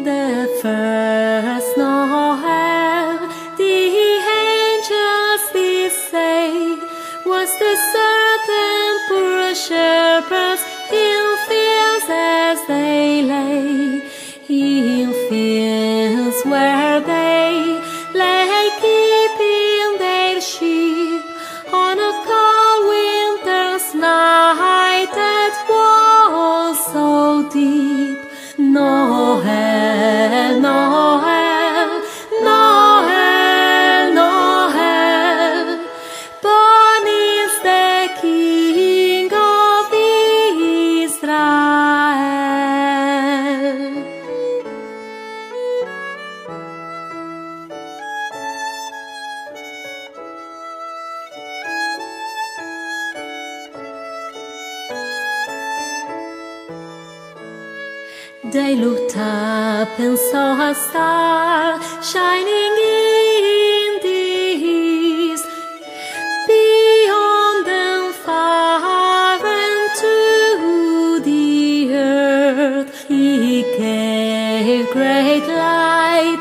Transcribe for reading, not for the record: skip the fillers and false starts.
The first Noel, the angels did say, was the certain poor shepherds in fields as they lay, in fields where they lay keeping their sheep on a cold winter's night that was so deep. Noel, Noel, Noel, Noel, born is the King of Israel. They looked up and saw a star shining in the east. Beyond them far and to the earth, he gave great light